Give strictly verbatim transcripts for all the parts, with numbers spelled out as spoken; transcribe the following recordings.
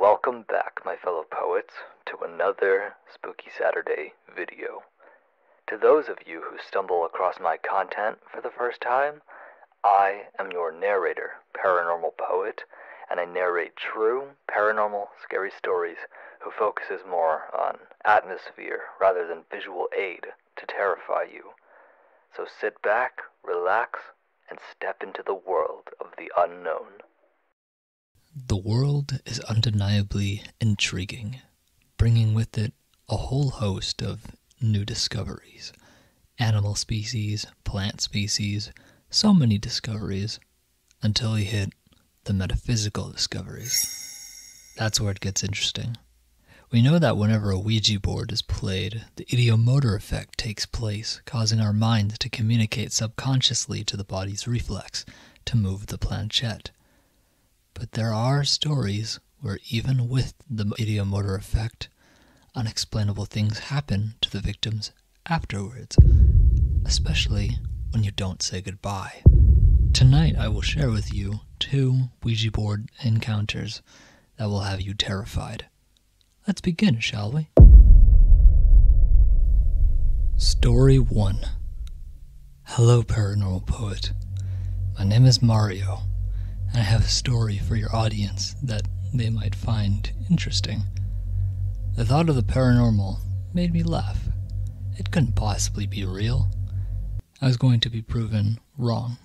Welcome back, my fellow poets, to another Spooky Saturday video. To those of you who stumble across my content for the first time, I am your narrator, Paranormal Poet, and I narrate true, paranormal, scary stories who focuses more on atmosphere rather than visual aid to terrify you. So sit back, relax, and step into the world of the unknown. The world is undeniably intriguing, bringing with it a whole host of new discoveries. Animal species, plant species, so many discoveries, until we hit the metaphysical discoveries. That's where it gets interesting. We know that whenever a Ouija board is played, the ideomotor effect takes place, causing our mind to communicate subconsciously to the body's reflex to move the planchette. But there are stories where even with the ideomotor effect, unexplainable things happen to the victims afterwards, especially when you don't say goodbye. Tonight I will share with you two Ouija board encounters that will have you terrified. Let's begin, shall we? Story one. Hello, Paranormal Poet. My name is Mario, and I have a story for your audience that they might find interesting. The thought of the paranormal made me laugh. It couldn't possibly be real. I was going to be proven wrong.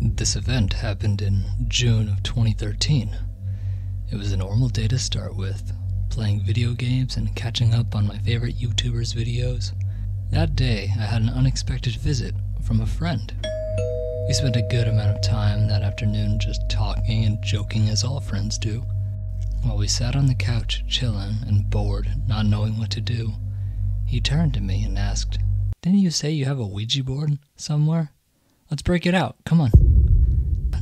This event happened in June of twenty thirteen. It was a normal day to start with, playing video games and catching up on my favorite YouTubers' videos. That day, I had an unexpected visit from a friend. We spent a good amount of time that afternoon just talking and joking as all friends do. While we sat on the couch, chilling and bored, not knowing what to do, he turned to me and asked, "Didn't you say you have a Ouija board somewhere? Let's break it out, come on."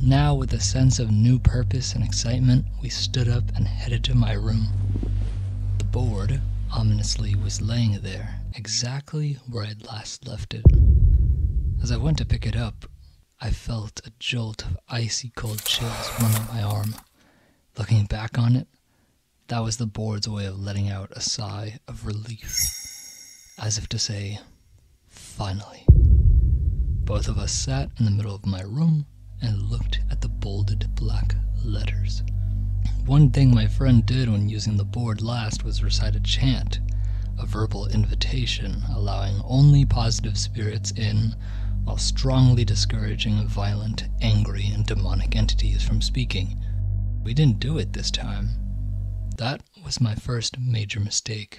Now, with a sense of new purpose and excitement, we stood up and headed to my room. The board, ominously, was laying there, exactly where I had last left it. As I went to pick it up, I felt a jolt of icy cold chills run up my arm. Looking back on it, that was the board's way of letting out a sigh of relief, as if to say, finally. Both of us sat in the middle of my room and looked at the bolded black letters. One thing my friend did when using the board last was recite a chant, a verbal invitation allowing only positive spirits in, while strongly discouraging violent, angry, and demonic entities from speaking. We didn't do it this time. That was my first major mistake.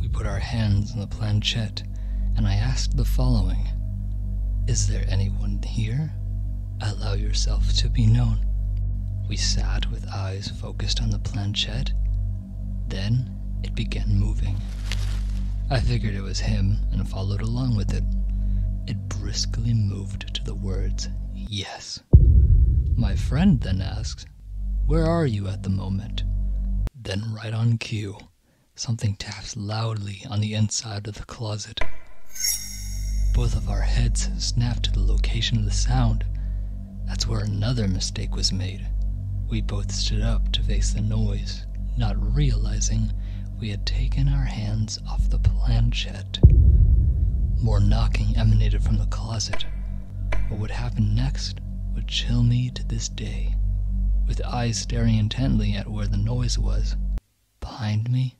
We put our hands on the planchette, and I asked the following: "Is there anyone here? Allow yourself to be known." We sat with eyes focused on the planchette. Then it began moving. I figured it was him and followed along with it. It briskly moved to the words, "Yes." My friend then asked, "Where are you at the moment?" Then right on cue, something taps loudly on the inside of the closet. Both of our heads snapped to the location of the sound. That's where another mistake was made. We both stood up to face the noise, not realizing we had taken our hands off the planchette. More knocking emanated from the closet. What would happen next would chill me to this day. With eyes staring intently at where the noise was, behind me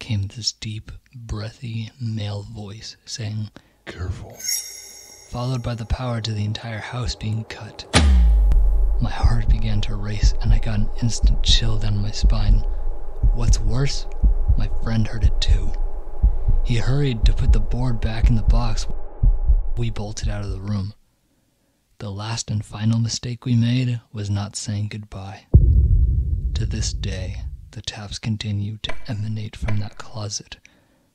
came this deep, breathy male voice saying, "Careful," followed by the power to the entire house being cut. My heart began to race and I got an instant chill down my spine. What's worse, my friend heard it too. He hurried to put the board back in the box. We bolted out of the room. The last and final mistake we made was not saying goodbye. To this day, the taps continue to emanate from that closet,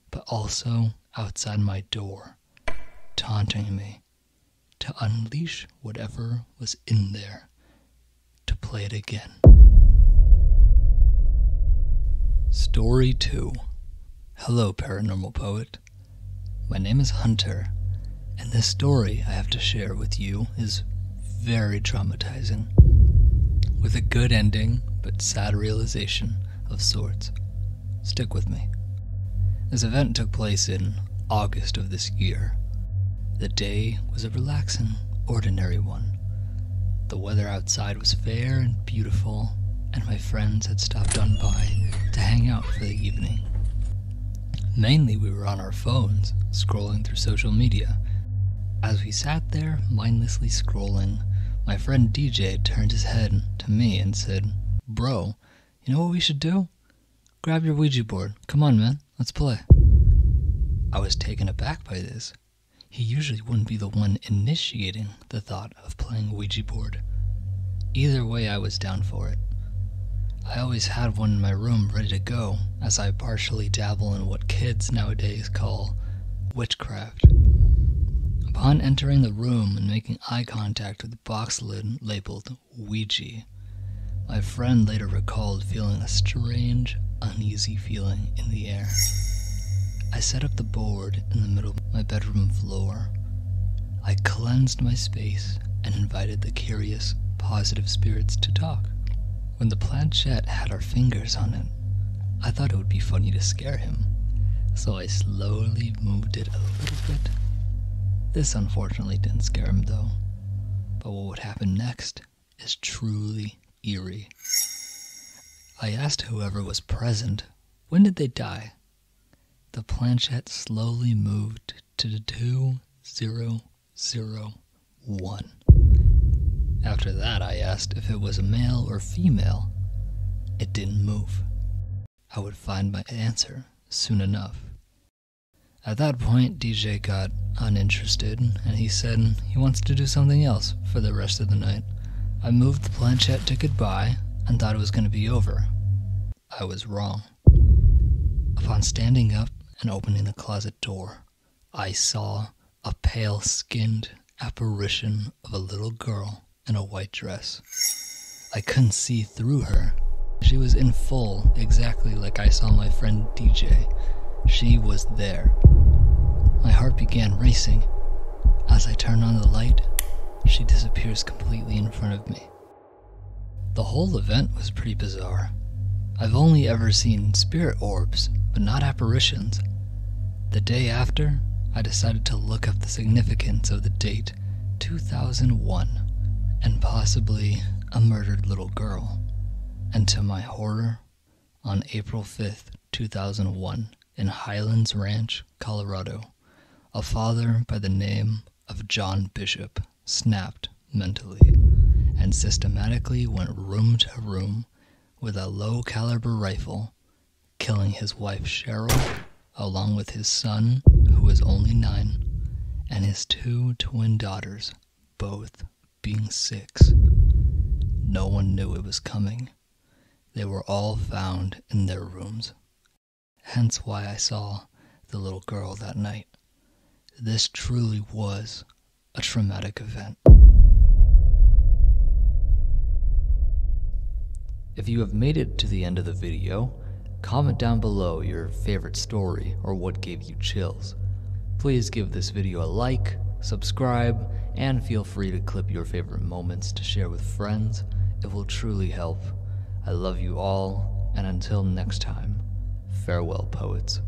but also outside my door, taunting me to unleash whatever was in there, to play it again. Story two. Hello, Paranormal Poet. My name is Hunter, and this story I have to share with you is very traumatizing. with a good ending but sad realization of sorts. Stick with me. This event took place in August of this year. The day was a relaxing, ordinary one. The weather outside was fair and beautiful, and my friends had stopped on by to hang out for the evening. Mainly we were on our phones, scrolling through social media. As we sat there, mindlessly scrolling, my friend D J turned his head to me and said, "Bro, you know what we should do? Grab your Ouija board. Come on, man, let's play." I was taken aback by this. He usually wouldn't be the one initiating the thought of playing Ouija board. Either way, I was down for it. I always had one in my room ready to go, as I partially dabble in what kids nowadays call witchcraft. Upon entering the room and making eye contact with the box lid labeled Ouija, my friend later recalled feeling a strange, uneasy feeling in the air. I set up the board in the middle of my bedroom floor. I cleansed my space and invited the curious, positive spirits to talk. When the planchette had our fingers on it, I thought it would be funny to scare him, so I slowly moved it a little bit. This unfortunately didn't scare him though, but what would happen next is truly eerie. I asked whoever was present, when did they die? The planchette slowly moved to two zero zero one. After that, I asked if it was a male or female. It didn't move. I would find my answer soon enough. At that point, D J got uninterested, and he said he wants to do something else for the rest of the night. I moved the planchette to goodbye and thought it was going to be over. I was wrong. Upon standing up and opening the closet door, I saw a pale-skinned apparition of a little girl in a white dress. I couldn't see through her. She was in full, exactly like I saw my friend D J. She was there. My heart began racing. As I turned on the light, she disappears completely in front of me. The whole event was pretty bizarre. I've only ever seen spirit orbs, but not apparitions. The day after, I decided to look up the significance of the date two thousand one. And possibly a murdered little girl. And to my horror, on April fifth, two thousand one, in Highlands Ranch, Colorado, a father by the name of John Bishop snapped mentally and systematically went room to room with a low-caliber rifle, killing his wife Cheryl, along with his son, who was only nine, and his two twin daughters, both being six. No one knew it was coming. They were all found in their rooms. Hence why I saw the little girl that night. This truly was a traumatic event. If you have made it to the end of the video, comment down below your favorite story or what gave you chills. Please give this video a like, subscribe, and feel free to clip your favorite moments to share with friends. It will truly help. I love you all, and until next time, farewell, poets.